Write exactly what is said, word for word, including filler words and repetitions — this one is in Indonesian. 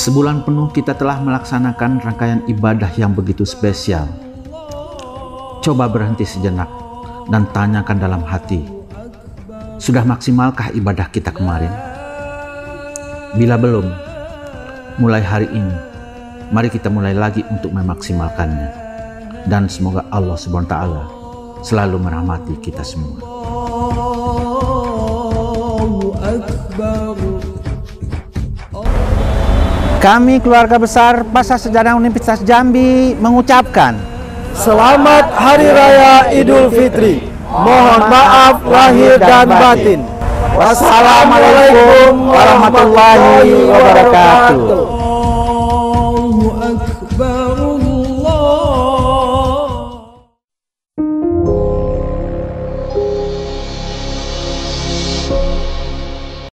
Sebulan penuh kita telah melaksanakan rangkaian ibadah yang begitu spesial. Coba berhenti sejenak dan tanyakan dalam hati, sudah maksimalkah ibadah kita kemarin? Bila belum, mulai hari ini, mari kita mulai lagi untuk memaksimalkannya. Dan semoga Allah subhanahu wa taala selalu merahmati kita semua. Allahu Akbar. Kami keluarga besar Pascasarjana Universitas Jambi mengucapkan Selamat Hari Raya Idul Fitri. Mohon maaf lahir dan batin. Wassalamualaikum warahmatullahi wabarakatuh. Allahu Akbar.